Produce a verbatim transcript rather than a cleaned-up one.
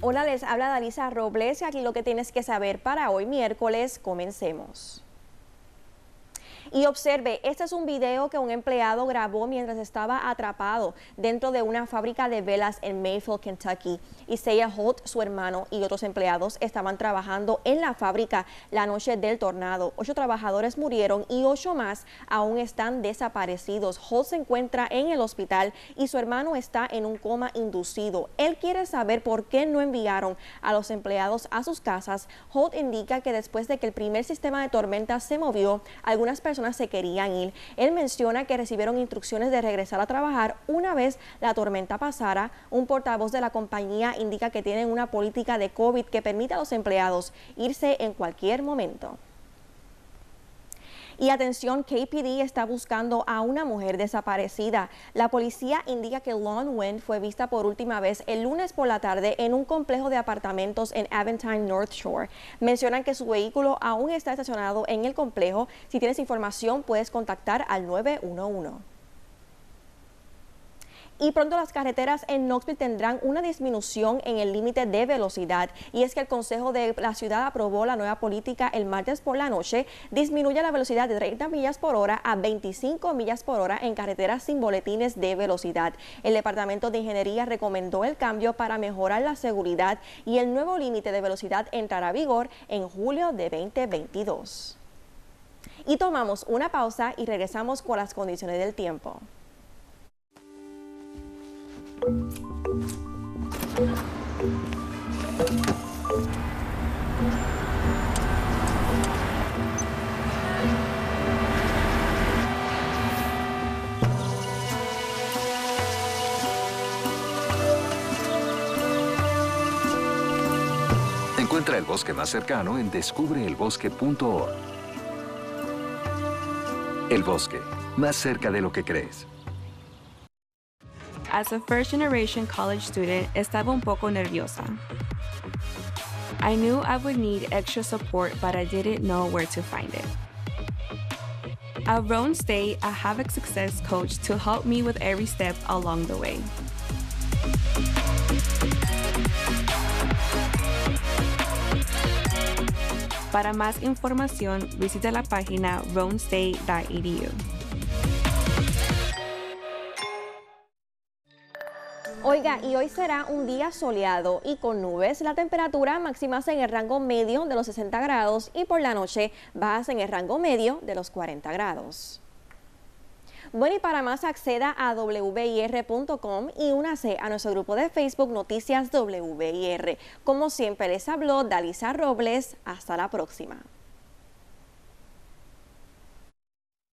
Hola, les habla Dalisa Robles y aquí lo que tienes que saber para hoy miércoles. Comencemos. Y observe, este es un video que un empleado grabó mientras estaba atrapado dentro de una fábrica de velas en Mayfield, Kentucky. Isaiah Holt, su hermano y otros empleados estaban trabajando en la fábrica la noche del tornado. Ocho trabajadores murieron y ocho más aún están desaparecidos. Holt se encuentra en el hospital y su hermano está en un coma inducido. Él quiere saber por qué no enviaron a los empleados a sus casas. Holt indica que después de que el primer sistema de tormenta se movió, algunas personas se querían ir. Él menciona que recibieron instrucciones de regresar a trabajar una vez la tormenta pasara. Un portavoz de la compañía indica que tienen una política de COVID que permite a los empleados irse en cualquier momento. Y atención, K P D está buscando a una mujer desaparecida. La policía indica que Lonwen fue vista por última vez el lunes por la tarde en un complejo de apartamentos en Aventine North Shore. Mencionan que su vehículo aún está estacionado en el complejo. Si tienes información, puedes contactar al nueve uno uno. Y pronto las carreteras en Knoxville tendrán una disminución en el límite de velocidad. Y es que el Consejo de la Ciudad aprobó la nueva política el martes por la noche. Disminuye la velocidad de treinta millas por hora a veinticinco millas por hora en carreteras sin boletines de velocidad. El Departamento de Ingeniería recomendó el cambio para mejorar la seguridad y el nuevo límite de velocidad entrará a vigor en julio de veinte veintidós. Y tomamos una pausa y regresamos con las condiciones del tiempo. Encuentra el bosque más cercano en descubre el bosque punto org. El bosque, más cerca de lo que crees. As a first-generation college student, estaba un poco nerviosa. I knew I would need extra support, but I didn't know where to find it. At Roane State, I have a success coach to help me with every step along the way. Para más información, visita la página roane state punto e d u. Oiga, y hoy será un día soleado y con nubes. La temperatura máxima en el rango medio de los sesenta grados y por la noche bajas en el rango medio de los cuarenta grados. Bueno, y para más acceda a w b i r punto com y únase a nuestro grupo de Facebook Noticias W B I R. Como siempre les habló Dalisa Robles. Hasta la próxima.